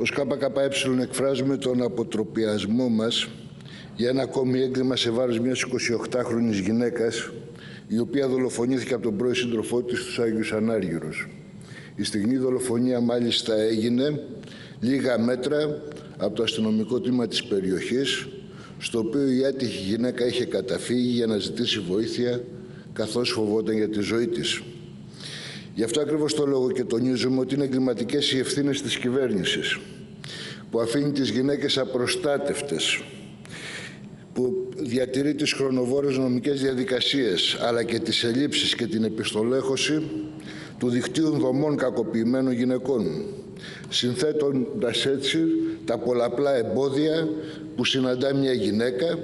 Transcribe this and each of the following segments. Ως ΚΚΕ εκφράζουμε τον αποτροπιασμό μας για ένα ακόμη έγκλημα σε βάρος μιας 28χρονης γυναίκας, η οποία δολοφονήθηκε από τον πρώην σύντροφό της στους Άγιους Ανάργυρους. Η στιγμή δολοφονία μάλιστα έγινε λίγα μέτρα από το αστυνομικό τμήμα της περιοχής, στο οποίο η άτυχη γυναίκα είχε καταφύγει για να ζητήσει βοήθεια, καθώς φοβόταν για τη ζωή της. Γι' αυτό ακριβώς το λόγο και τονίζουμε ότι είναι εγκληματικές οι ευθύνες της κυβέρνησης, που αφήνει τις γυναίκες απροστάτευτες, που διατηρεί τις χρονοβόρες νομικές διαδικασίες, αλλά και τις ελλείψεις και την επιστολέχωση του δικτύου δομών κακοποιημένων γυναικών, συνθέτοντας έτσι τα πολλαπλά εμπόδια που συναντά μια γυναίκα,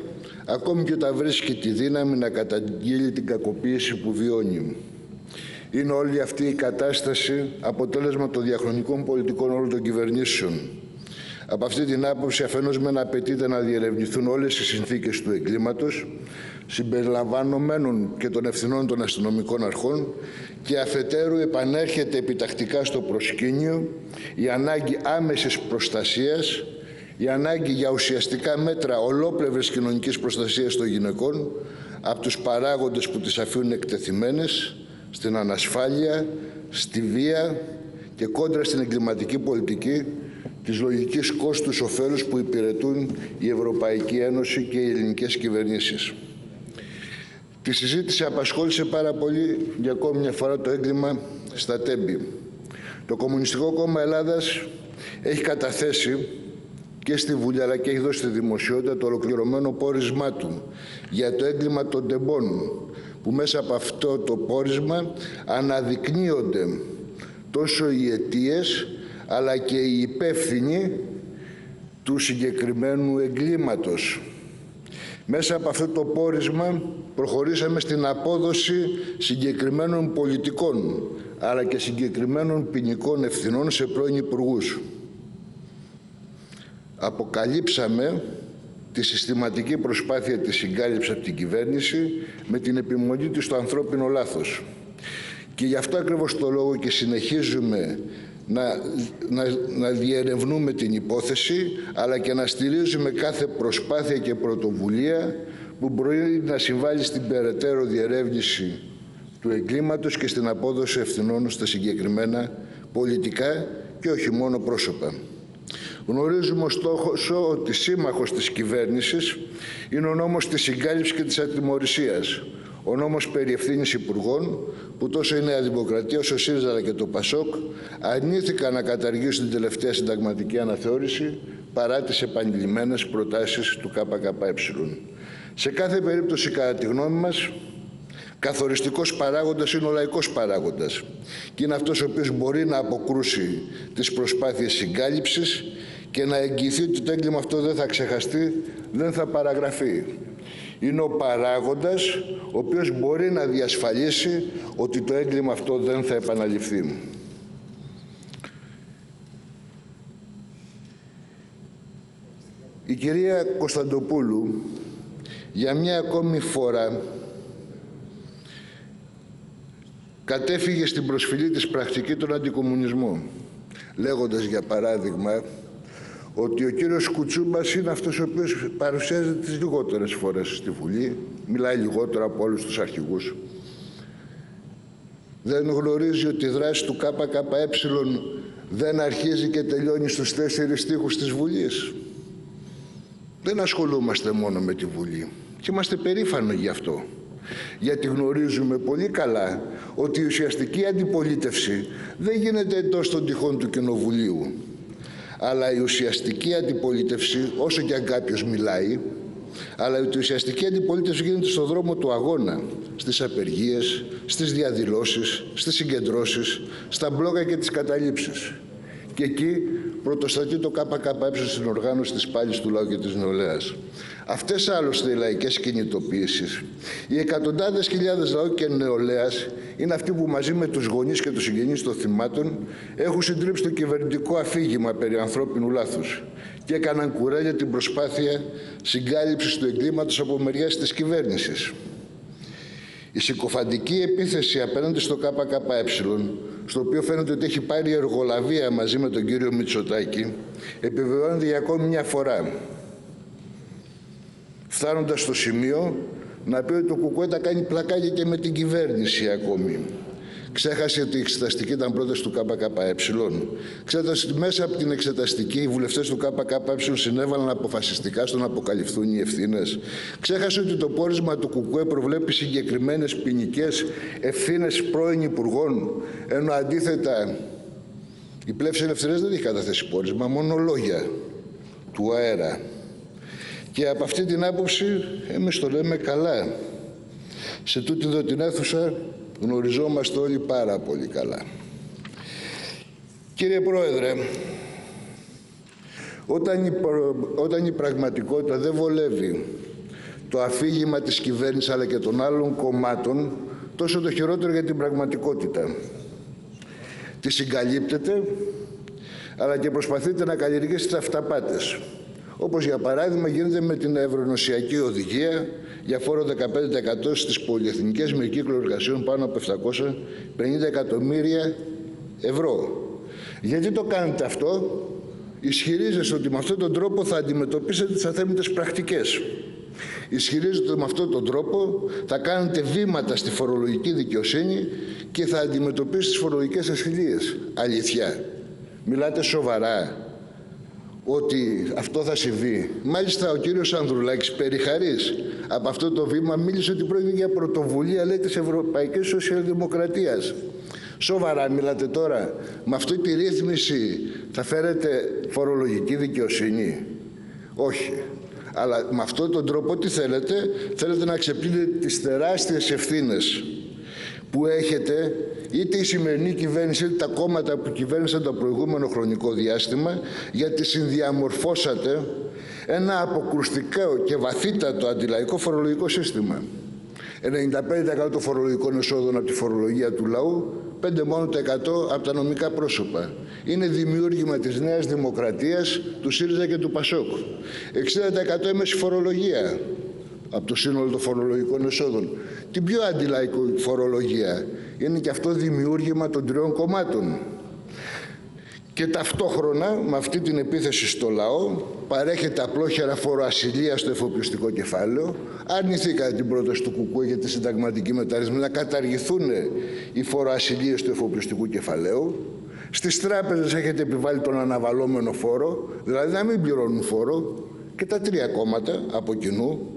ακόμη και όταν βρίσκει τη δύναμη να καταγγείλει την κακοποίηση που βιώνει. Είναι όλη αυτή η κατάσταση αποτέλεσμα των διαχρονικών πολιτικών όλων των κυβερνήσεων. Από αυτή την άποψη, αφενός μεν απαιτείται να διερευνηθούν όλες οι συνθήκες του εγκλήματος, συμπεριλαμβανομένων και των ευθυνών των αστυνομικών αρχών, και αφετέρου επανέρχεται επιτακτικά στο προσκήνιο η ανάγκη άμεσης προστασίας, η ανάγκη για ουσιαστικά μέτρα ολόπλευρης κοινωνικής προστασίας των γυναικών από τους παράγοντες που τις αφήνουν εκτεθειμένες στην ανασφάλεια, στη βία και κόντρα στην εγκληματική πολιτική της λογικής κόστους-οφέλους που υπηρετούν η Ευρωπαϊκή Ένωση και οι ελληνικές κυβερνήσεις. Τη συζήτηση απασχόλησε πάρα πολύ για ακόμη μια φορά το έγκλημα στα Τέμπη. Το Κομμουνιστικό Κόμμα Ελλάδας έχει καταθέσει και στη Βουλή, αλλά και έχει δώσει στη δημοσιότητα το ολοκληρωμένο πόρισμά του για το έγκλημα των Τεμπών, που μέσα από αυτό το πόρισμα αναδεικνύονται τόσο οι αιτίες, αλλά και οι υπεύθυνοι του συγκεκριμένου εγκλήματος. Μέσα από αυτό το πόρισμα προχωρήσαμε στην απόδοση συγκεκριμένων πολιτικών, αλλά και συγκεκριμένων ποινικών ευθυνών σε πρώην υπουργούς. Αποκαλύψαμε τη συστηματική προσπάθεια της συγκάλυψης από την κυβέρνηση με την επιμονή της στο ανθρώπινο λάθος. Και γι' αυτό ακριβώς το λόγο και συνεχίζουμε να διερευνούμε την υπόθεση, αλλά και να στηρίζουμε κάθε προσπάθεια και πρωτοβουλία που μπορεί να συμβάλλει στην περαιτέρω διερεύνηση του εγκλήματος και στην απόδοση ευθυνών στα συγκεκριμένα πολιτικά και όχι μόνο πρόσωπα. Γνωρίζουμε ωστόσο ότι σύμμαχος της κυβέρνησης είναι ο νόμος της συγκάλυψης και της ατιμωρησίας, ο νόμος περί ευθύνης υπουργών, που τόσο η Νέα Δημοκρατία όσο ο ΣΥΡΙΖΑ αλλά και το ΠΑΣΟΚ αρνήθηκαν να καταργήσουν την τελευταία συνταγματική αναθεώρηση παρά τις επανειλημμένες προτάσεις του ΚΚΕ. Σε κάθε περίπτωση, κατά τη γνώμη μας, καθοριστικός παράγοντας είναι ο λαϊκός παράγοντας και είναι αυτός ο οποίος μπορεί να αποκρούσει τις προσπάθειες συγκάλυψης και να εγγυηθεί ότι το έγκλημα αυτό δεν θα ξεχαστεί, δεν θα παραγραφεί. Είναι ο παράγοντας ο οποίος μπορεί να διασφαλίσει ότι το έγκλημα αυτό δεν θα επαναληφθεί. Η κυρία Κωνσταντοπούλου για μια ακόμη φορά κατέφυγε στην προσφυλή της πρακτική των αντικομμουνισμών, λέγοντας για παράδειγμα ότι ο κύριος Κουτσούμπας είναι αυτός ο οποίος παρουσιάζεται τις λιγότερες φορές στη Βουλή, μιλάει λιγότερο από όλους τους αρχηγούς. Δεν γνωρίζει ότι η δράση του ΚΚΕ δεν αρχίζει και τελειώνει στους 4 τοίχους της Βουλής. Δεν ασχολούμαστε μόνο με τη Βουλή και είμαστε περήφανοι γι' αυτό. Γιατί γνωρίζουμε πολύ καλά ότι η ουσιαστική αντιπολίτευση δεν γίνεται εντός των τυχών του Κοινοβουλίου. Αλλά η ουσιαστική αντιπολίτευση, όσο και αν κάποιος μιλάει, αλλά η ουσιαστική αντιπολίτευση γίνεται στον δρόμο του αγώνα, στις απεργίες, στις διαδηλώσεις, στις συγκεντρώσεις, στα μπλόκα και τις καταλήψεις. Και εκεί πρωτοστατεί το ΚΚΕ στην οργάνωση της πάλης του λαού και της νεολαίας. Αυτές άλλωστε οι λαϊκές κινητοποίησεις, οι εκατοντάδες χιλιάδες λαού και νεολαίας είναι αυτοί που μαζί με τους γονείς και τους συγγενείς των θυμάτων έχουν συντρίψει το κυβερνητικό αφήγημα περί ανθρώπινου λάθους και έκαναν κουρέλια την προσπάθεια συγκάλυψης του εγκλήματος από μεριάς της κυβέρνησης. Η συκοφαντική επίθεση απέναντι στο ΚΚΕ στο οποίο φαίνεται ότι έχει πάρει εργολαβία μαζί με τον κύριο Μητσοτάκη, επιβεβαιώνεται για ακόμη μια φορά, φτάνοντας στο σημείο να πει ότι το ΚΚΕ τα κάνει πλακάκια και με την κυβέρνηση ακόμη. Ξέχασε ότι η εξεταστική ήταν πρόταση του ΚΚΕ. Ξέρετε ότι μέσα από την εξεταστική οι βουλευτές του ΚΚΕ συνέβαλαν αποφασιστικά στο να αποκαλυφθούν οι ευθύνες. Ξέχασε ότι το πόρισμα του ΚΚΕ προβλέπει συγκεκριμένες ποινικές ευθύνες πρώην υπουργών, ενώ αντίθετα η Πλεύση Ελευθερίας δεν έχει καταθέσει πόρισμα, μόνο λόγια του αέρα. Και από αυτή την άποψη εμείς το λέμε καλά. Σε τούτη εδώ την αίθουσα γνωριζόμαστε όλοι πάρα πολύ καλά. Κύριε Πρόεδρε, όταν η πραγματικότητα δεν βολεύει το αφήγημα της κυβέρνησης αλλά και των άλλων κομμάτων, τόσο το χειρότερο για την πραγματικότητα. Τη συγκαλύπτεται, αλλά και προσπαθείτε να καλλιεργήσετε αυταπάτες. Όπως για παράδειγμα γίνεται με την Ευρωενωσιακή Οδηγία για φόρο 15% στις πολυεθνικές με κύκλο εργασιών πάνω από 750 εκατομμύρια ευρώ. Γιατί το κάνετε αυτό? Ισχυρίζεστε ότι με αυτόν τον τρόπο θα αντιμετωπίσετε τις αθέμητες πρακτικές. Ισχυρίζεστε ότι με αυτόν τον τρόπο θα κάνετε βήματα στη φορολογική δικαιοσύνη και θα αντιμετωπίσετε τις φορολογικές ασυλίες. Αλήθεια? Μιλάτε σοβαρά ότι αυτό θα συμβεί? Μάλιστα ο κύριος Ανδρουλάκης, περιχαρής από αυτό το βήμα, μίλησε ότι πρόκειται για πρωτοβουλία, λέει, της Ευρωπαϊκής Σοσιαλδημοκρατίας. Σοβαρά μιλάτε τώρα? Με αυτή τη ρύθμιση θα φέρετε φορολογική δικαιοσύνη? Όχι. Αλλά με αυτόν τον τρόπο τι θέλετε? Θέλετε να ξεπλύνετε τις τεράστιες ευθύνες που έχετε είτε η σημερινή κυβέρνηση είτε τα κόμματα που κυβέρνησαν το προηγούμενο χρονικό διάστημα, γιατί συνδιαμορφώσατε ένα αποκρουστικό και βαθύτατο αντιλαϊκό φορολογικό σύστημα. 95% των φορολογικών εσόδων από τη φορολογία του λαού, 5% μόνο από τα νομικά πρόσωπα. Είναι δημιούργημα της Νέας Δημοκρατίας, του ΣΥΡΙΖΑ και του ΠΑΣΟΚ. 60% έμεση φορολογία από το σύνολο των φορολογικών εσόδων. Την πιο αντιλαϊκή φορολογία. Είναι και αυτό δημιούργημα των τριών κομμάτων. Και ταυτόχρονα με αυτή την επίθεση στο λαό παρέχεται απλόχερα φοροασυλία στο εφοπλιστικό κεφάλαιο. Αρνηθήκατε την πρόταση του ΚΚΕ για τη συνταγματική μεταρρύθμιση να καταργηθούν οι φοροασυλίες του εφοπλιστικού κεφαλαίου. Στις τράπεζες έχετε επιβάλει τον αναβαλόμενο φόρο, δηλαδή να μην πληρώνουν φόρο και τα τρία κόμματα από κοινού.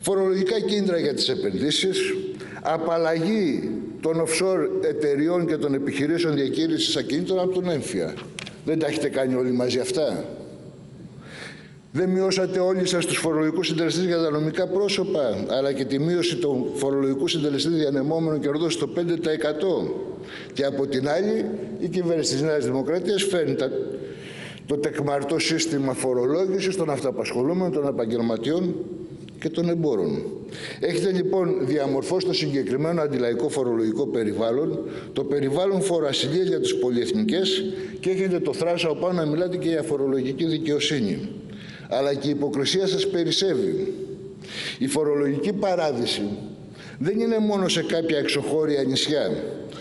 Φορολογικά κίνητρα για τις επενδύσεις, απαλλαγή των offshore εταιριών και των επιχειρήσεων διακήρυξης ακινήτων από τον έμφυα. Δεν τα έχετε κάνει όλοι μαζί αυτά? Δεν μειώσατε όλοι σας τους φορολογικούς συντελεστές για τα νομικά πρόσωπα, αλλά και τη μείωση των φορολογικού συντελεστή διανεμόμενων κερδών στο 5%. Και από την άλλη, η κυβέρνηση της Νέας Δημοκρατίας φέρνει το τεκμαρτό σύστημα φορολόγησης των αυταπασχολούμενων, των επαγγελματιών και των εμπόρων. Έχετε λοιπόν διαμορφώσει το συγκεκριμένο αντιλαϊκό φορολογικό περιβάλλον, το περιβάλλον φοροασυλία για τις πολυεθνικές και έχετε το θράσο από πάνω να μιλάτε και για φορολογική δικαιοσύνη. Αλλά και η υποκρισία σας περισσεύει. Η φορολογική παράδειση δεν είναι μόνο σε κάποια εξωχώρια νησιά,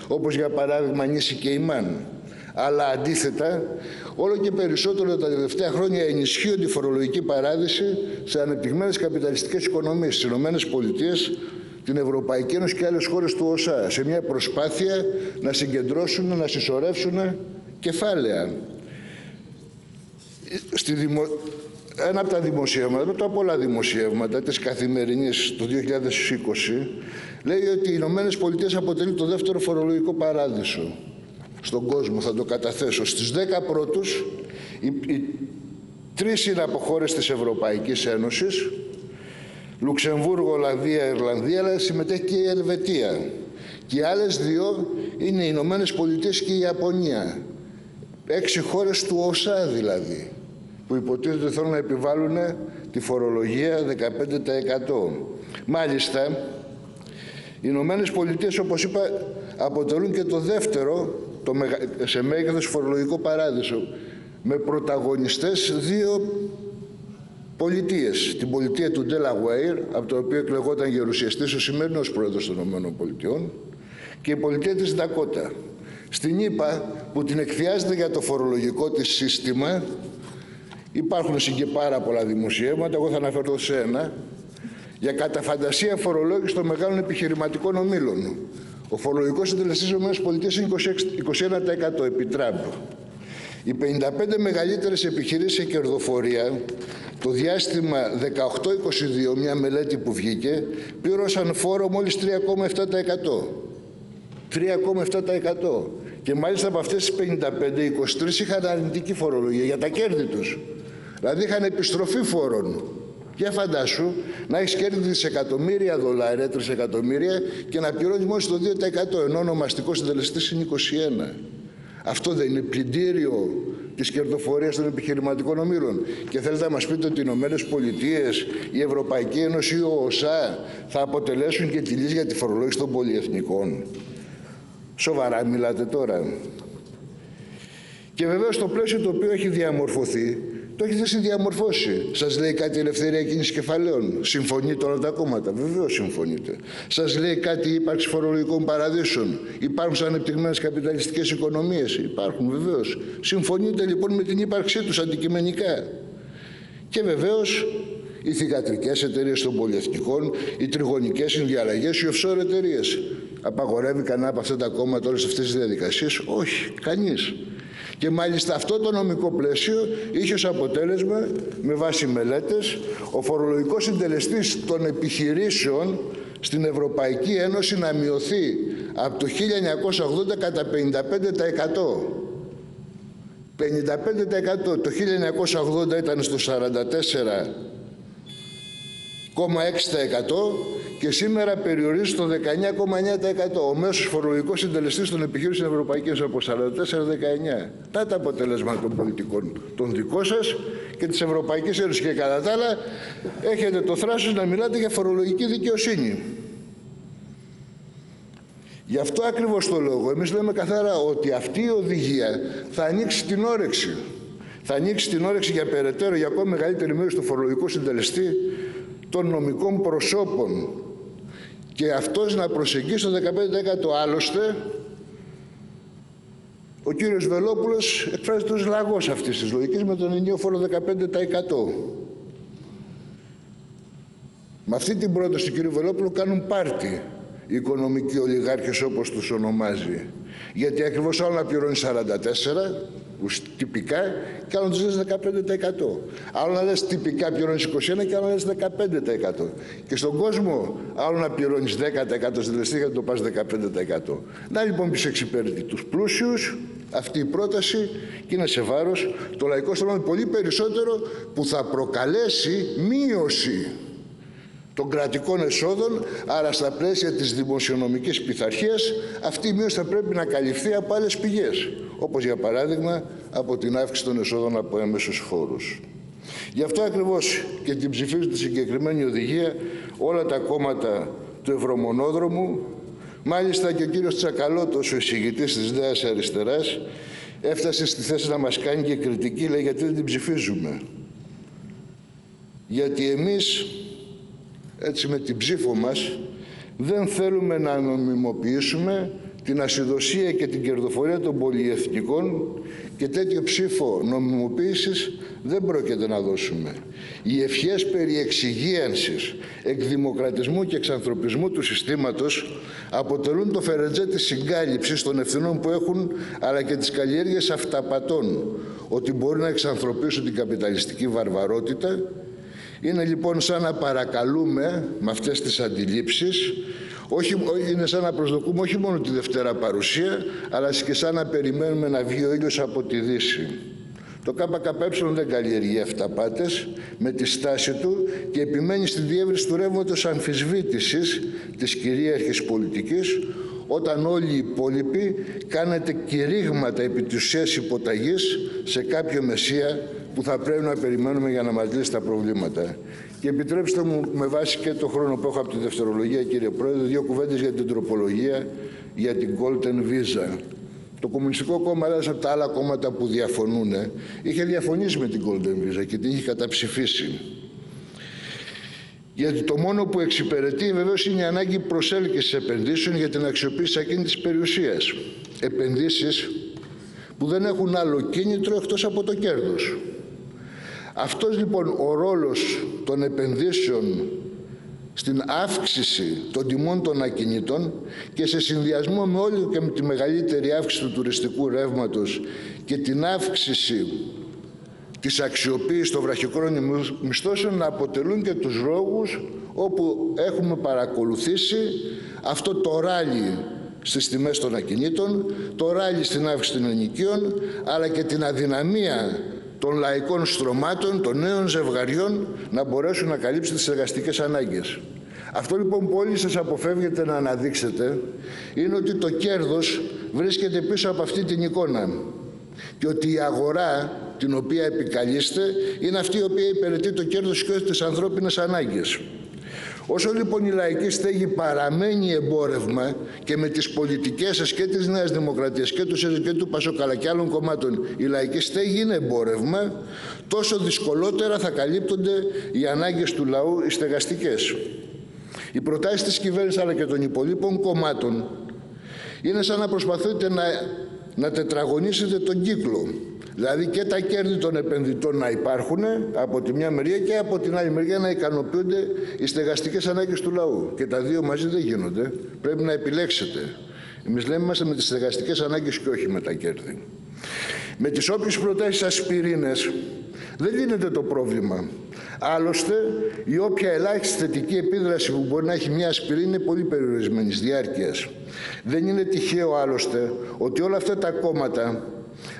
όπως για παράδειγμα νήσι Κεϊμάν, αλλά αντίθετα, όλο και περισσότερο τα τελευταία χρόνια ενισχύονται η φορολογική παράδειση σε ανεπτυγμένες καπιταλιστικές οικονομίες, στις ΗΠΑ, την Ευρωπαϊκή Ένωση και άλλες χώρες του ΟΣΑ, σε μια προσπάθεια να συγκεντρώσουν, να συσσωρεύσουν κεφάλαια. Ένα από τα δημοσιεύματα, μετά από πολλά δημοσιεύματα της Καθημερινής το 2020, λέει ότι οι ΗΠΑ αποτελεί το δεύτερο φορολογικό παράδεισο στον κόσμο. Θα το καταθέσω. Στις 10 πρώτους, οι τρεις είναι από χώρες της Ευρωπαϊκής Ένωσης, Λουξεμβούργο, Ολλανδία, Ιρλανδία, αλλά συμμετέχει και η Ελβετία. Και οι άλλες δύο είναι οι Ηνωμένες Πολιτείες και η Ιαπωνία. 6 χώρες του ΟΣΑ δηλαδή, που υποτίθεται θέλουν να επιβάλλουν τη φορολογία 15%. Μάλιστα, οι Ηνωμένες Πολιτείες, όπως είπα, αποτελούν και το δεύτερο σε μέγεθος φορολογικό παράδεισο, με πρωταγωνιστές δύο πολιτείες. Την πολιτεία του Delaware, από το οποίο εκλεγόταν γερουσιαστής ο σημερινός πρόεδρος των ΗΠΑ, και η πολιτεία της Ντακότα. Στην ΗΠΑ, που την εκφιάζεται για το φορολογικό της σύστημα, υπάρχουν και πάρα πολλά δημοσιεύματα, εγώ θα αναφερθώ σε ένα, για κατά φαντασία φορολόγηση των μεγάλων επιχειρηματικών ομίλων. Ο φορολογικός συντελεστής της ΗΠΑ είναι 21% επί Τραμπ. Οι 55 μεγαλύτερες επιχειρήσεις σε κερδοφορία το διάστημα 18-22, μια μελέτη που βγήκε, πλήρωσαν φόρο μόλις 3,7%. 3,7%. Και μάλιστα από αυτές τις 55, 23 είχαν αρνητική φορολογία για τα κέρδη τους. Δηλαδή είχαν επιστροφή φόρων. Για φαντάσου να έχεις κέρδη δισεκατομμύρια δολάρια, τρισεκατομμύρια και να πληρώνεις μόλις το 2%, ενώ ο ονομαστικός συντελεστής είναι 21%. Αυτό δεν είναι πλυντήριο της κερδοφορίας των επιχειρηματικών ομίλων? Και θέλετε να μας πείτε ότι οι Ηνωμένες Πολιτείες, η Ευρωπαϊκή Ένωση ή ο ΟΣΑ θα αποτελέσουν και τη λύση για τη φορολόγηση των πολυεθνικών? Σοβαρά μιλάτε τώρα? Και βεβαίως το πλαίσιο το οποίο έχει διαμορφωθεί, το έχετε συνδιαμορφώσει. Σας λέει κάτι η ελευθερία κίνησης κεφαλαίων. Συμφωνείτε όλα τα κόμματα? Βεβαίως συμφωνείτε. Σας λέει κάτι η ύπαρξη φορολογικών παραδείσων. Υπάρχουν ανεπτυγμένες καπιταλιστικές οικονομίες. Υπάρχουν βεβαίως. Συμφωνείτε λοιπόν με την ύπαρξή τους αντικειμενικά. Και βεβαίως οι θυγατρικές εταιρείες των πολυεθνικών, οι τριγωνικές συνδιαλλαγές, οι offshore εταιρείες. Απαγορεύει κανένα από αυτά τα κόμματα όλες αυτές τις διαδικασίες? Όχι, κανείς. Και μάλιστα αυτό το νομικό πλαίσιο είχε ως αποτέλεσμα, με βάση μελέτες, ο φορολογικός συντελεστής των επιχειρήσεων στην Ευρωπαϊκή Ένωση να μειωθεί από το 1980 κατά 55%. 55%. Το 1980 ήταν στο 44,6% και σήμερα περιορίζει στο 19,9%. Ο μέσος φορολογικός συντελεστής των επιχειρήσεων Ευρωπαϊκής από 44-19. Τα αποτελέσματα των πολιτικών των δικών σας και της Ευρωπαϊκής Ένωσης. Και κατά τα άλλα έχετε το θράσος να μιλάτε για φορολογική δικαιοσύνη. Γι' αυτό ακριβώς το λόγο εμείς λέμε καθαρά ότι αυτή η οδηγία θα ανοίξει την όρεξη. Θα ανοίξει την όρεξη για περαιτέρω, για ακόμη μεγαλύτερη μέρος του φορολογικού συντελεστή των νομικών προσώπων και αυτός να προσεγγίσει το 15%. Άλλωστε, ο κύριος Βελόπουλος εκφράζεται ως λαγός αυτής της λογικής με τον ενιαίο φόρο 15%. Με αυτή την πρόταση του κύριου Βελόπουλου κάνουν πάρτι οι οικονομικοί ολιγάρχες, όπως τους ονομάζει. Γιατί ακριβώς άλλο να πληρώνει 44%, τυπικά, και άλλο να τους λες 15%. Άλλο να λες τυπικά πληρώνεις 21% και άλλο να λες 15%. Και στον κόσμο άλλο να πληρώνεις 10% συντελεστή και να το πας 15%. Να λοιπόν πεις εξυπηρετεί τους πλούσιους αυτή η πρόταση και είναι σε βάρος το λαϊκό στρώμα πολύ περισσότερο, που θα προκαλέσει μείωση των κρατικών εσόδων, άρα στα πλαίσια της δημοσιονομικής πειθαρχίας αυτή η μείωση θα πρέπει να καλυφθεί από άλλες πηγές, όπως για παράδειγμα από την αύξηση των εσόδων από έμμεσους φόρους. Γι' αυτό ακριβώς και την ψηφίζουν τη συγκεκριμένη οδηγία όλα τα κόμματα του Ευρωμονόδρομου, μάλιστα και ο κύριος Τσακαλώτος, ο εισηγητής της Νέας Αριστεράς, έφτασε στη θέση να μας κάνει και κριτική, λέει γιατί δεν την ψηφίζουμε. Γιατί εμείς έτσι με την ψήφο μας δεν θέλουμε να νομιμοποιήσουμε την ασυδοσία και την κερδοφορία των πολυεθνικών και τέτοιο ψήφο νομιμοποίησης δεν πρόκειται να δώσουμε. Οι ευχές περί εξυγίανσης, εκδημοκρατισμού και εξανθρωπισμού του συστήματος αποτελούν το φερετζέ της συγκάλυψης των ευθυνών που έχουν, αλλά και της καλλιέργειας αυταπατών ότι μπορεί να εξανθρωπίσουν την καπιταλιστική βαρβαρότητα. Είναι λοιπόν σαν να παρακαλούμε με αυτές τις αντιλήψεις, είναι σαν να προσδοκούμε όχι μόνο τη δευτέρα παρουσία, αλλά και σαν να περιμένουμε να βγει ο ήλιος από τη Δύση. Το ΚΚΕ δεν καλλιεργεί αυταπάτες με τη στάση του και επιμένει στη διεύρυνση του ρεύματος αμφισβήτησης της κυρίαρχης πολιτικής, όταν όλοι οι υπόλοιποι κάνετε κηρύγματα επί της ουσίας υποταγής σε κάποιο μεσία που θα πρέπει να περιμένουμε για να μας λύσει τα προβλήματα. Και επιτρέψτε μου, με βάση και το χρόνο που έχω από τη δευτερολογία, κύριε Πρόεδρε, δύο κουβέντες για την τροπολογία για την Golden Visa. Το Κομμουνιστικό Κόμμα Ελλάδας, από τα άλλα κόμματα που διαφωνούν, είχε διαφωνήσει με την Golden Visa και την είχε καταψηφίσει. Γιατί το μόνο που εξυπηρετεί βεβαίως είναι η ανάγκη προσέλκυσης επενδύσεων για την αξιοποίηση εκείνης της περιουσίας. Επενδύσεις που δεν έχουν άλλο κίνητρο εκτός από το κέρδος. Αυτός λοιπόν ο ρόλος των επενδύσεων στην αύξηση των τιμών των ακινήτων και σε συνδυασμό με όλη και με τη μεγαλύτερη αύξηση του τουριστικού ρεύματος και την αύξηση της αξιοποίησης των βραχυχρόνιων μισθώσεων να αποτελούν και τους λόγους όπου έχουμε παρακολουθήσει αυτό το ράλι στις τιμές των ακινήτων, το ράλι στην αύξηση των ενοικίων, αλλά και την αδυναμία των λαϊκών στρωμάτων, των νέων ζευγαριών να μπορέσουν να καλύψουν τις εργαστικές ανάγκες. Αυτό λοιπόν που όλοι σας αποφεύγετε να αναδείξετε είναι ότι το κέρδος βρίσκεται πίσω από αυτή την εικόνα και ότι η αγορά την οποία επικαλείστε είναι αυτή η οποία υπηρετεί το κέρδος και όχι τις ανθρώπινες ανάγκες. Όσο λοιπόν η λαϊκή στέγη παραμένει εμπόρευμα και με τις πολιτικές σας και της Νέας Δημοκρατίας και του ΣΥΡΙΖΑ και του ΠΑΣΟΚ αλλά και άλλων κομμάτων η λαϊκή στέγη είναι εμπόρευμα, τόσο δυσκολότερα θα καλύπτονται οι ανάγκες του λαού οι στεγαστικές. Οι προτάσεις της κυβέρνησης αλλά και των υπολείπων κομμάτων είναι σαν να προσπαθείτε να τετραγωνίσετε τον κύκλο. Δηλαδή και τα κέρδη των επενδυτών να υπάρχουν από τη μια μεριά και από την άλλη μεριά να ικανοποιούνται οι στεγαστικές ανάγκες του λαού. Και τα δύο μαζί δεν γίνονται. Πρέπει να επιλέξετε. Εμείς λέμε είμαστε με τις στεγαστικές ανάγκες και όχι με τα κέρδη. Με τις όποιες προτάσεις σας πυρήνες δεν λύνεται το πρόβλημα. Άλλωστε, η όποια ελάχιστη θετική επίδραση που μπορεί να έχει μια ασπιρίνη είναι πολύ περιορισμένης διάρκειας. Δεν είναι τυχαίο άλλωστε ότι όλα αυτά τα κόμματα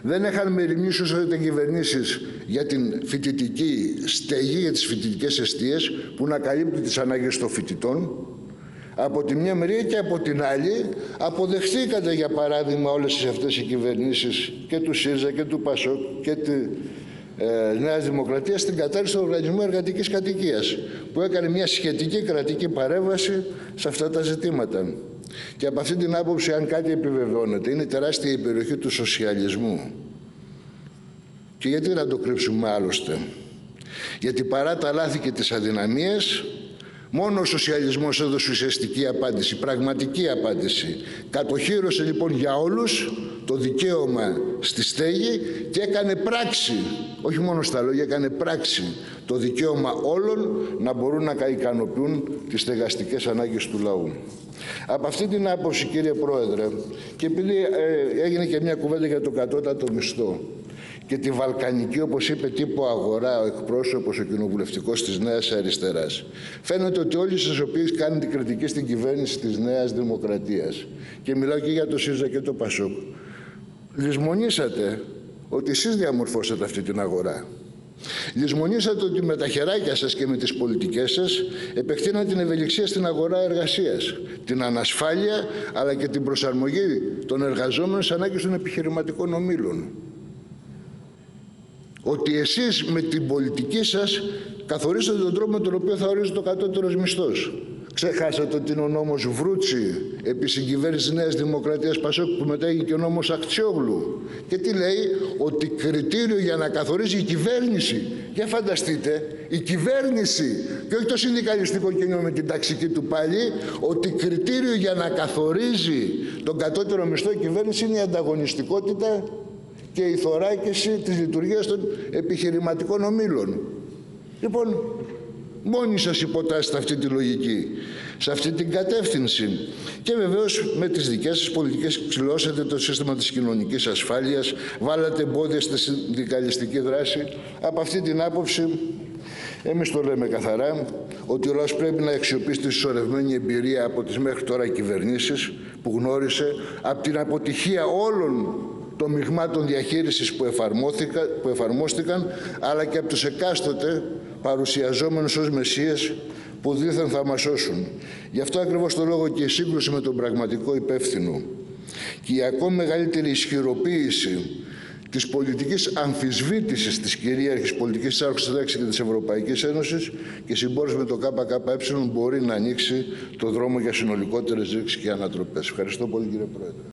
δεν είχαν μεριμνήσει όσο ήταν κυβερνήσεις για την φοιτητική στέγη, για τις φοιτητικές εστίες που να καλύπτουν τις ανάγκες των φοιτητών. Από τη μια μερία και από την άλλη αποδεχθήκατε για παράδειγμα όλες αυτές οι κυβερνήσεις και του ΣΥΡΙΖΑ και του ΠΑΣΟΚ και τη Νέα Δημοκρατία στην κατάρρευση του Οργανισμού Εργατικής Κατοικίας που έκανε μια σχετική κρατική παρέμβαση σε αυτά τα ζητήματα. Και από αυτή την άποψη, αν κάτι επιβεβαιώνεται, είναι τεράστια η περιοχή του σοσιαλισμού. Και γιατί να το κρύψουμε άλλωστε? Γιατί παρά τα λάθη και τις αδυναμίες, μόνο ο σοσιαλισμός έδωσε ουσιαστική απάντηση, πραγματική απάντηση. Κατοχύρωσε λοιπόν για όλους το δικαίωμα στη στέγη και έκανε πράξη, όχι μόνο στα λόγια, έκανε πράξη το δικαίωμα όλων να μπορούν να ικανοποιούν τις στεγαστικές ανάγκες του λαού. Από αυτή την άποψη, κύριε Πρόεδρε, και επειδή έγινε και μια κουβέντα για το κατώτατο μισθό και τη βαλκανική, όπως είπε, τύπο αγορά ο εκπρόσωπος, ο κοινοβουλευτικός της Νέας Αριστεράς, φαίνεται ότι όλοι σας οποίοι κάνετε κριτική στην κυβέρνηση της Νέας Δημοκρατίας, και μιλάω και για το ΣΥΡΙΖΑ και το ΠΑΣΟΚ, λησμονήσατε ότι εσείς διαμορφώσατε αυτή την αγορά. Λησμονήσατε ότι με τα χεράκια σας και με τις πολιτικές σας επεκτείναν την ευελιξία στην αγορά εργασίας, την ανασφάλεια αλλά και την προσαρμογή των εργαζόμενων στις ανάγκες των επιχειρηματικών ομίλων. Ότι εσείς με την πολιτική σας καθορίσατε τον τρόπο με τον οποίο θα ορίζεται ο κατώτερος μισθός. Ξεχάσατε ότι είναι ο νόμος Βρούτσι επί συγκυβέρνησης Νέας Δημοκρατίας ΠΑΣΟΚ που μετά έγινε και ο νόμος Αχτσιόγλου. Και τι λέει? Ότι κριτήριο για να καθορίζει η κυβέρνηση. Για φανταστείτε, η κυβέρνηση και όχι το συνδικαλιστικό κοινό με την ταξική του πάλι, ότι κριτήριο για να καθορίζει τον κατώτερο μισθό η κυβέρνηση είναι η ανταγωνιστικότητα και η θωράκιση της λειτουργίας των επιχειρηματικών ομίλων. Λοιπόν, μόνοι σας υποτάσσετε αυτή τη λογική, σε αυτή την κατεύθυνση. Και βεβαίως με τις δικές σας πολιτικές ξυλώσατε το σύστημα της κοινωνικής ασφάλειας, βάλατε εμπόδια στη συνδικαλιστική δράση. Από αυτή την άποψη, εμείς το λέμε καθαρά, ότι ο λαός πρέπει να αξιοποιήσει τη συσσωρευμένη εμπειρία από τις μέχρι τώρα κυβερνήσεις που γνώρισε, από την αποτυχία όλων των μειγμάτων διαχείρισης που εφαρμόστηκαν, αλλά και από τους εκάστοτε παρουσιαζόμενους ως μεσσίες που δήθεν θα μας σώσουν. Γι' αυτό ακριβώς το λόγο και η σύγκρουση με τον πραγματικό υπεύθυνο και η ακόμη μεγαλύτερη ισχυροποίηση της πολιτικής αμφισβήτησης της κυρίαρχης πολιτικής άρχουσης του ΔΕΚΣ και της Ευρωπαϊκής Ένωσης και συμπόρους με το ΚΚΕ μπορεί να ανοίξει το δρόμο για συνολικότερες ρήξεις και ανατροπές. Ευχαριστώ πολύ, κύριε Πρόεδρε.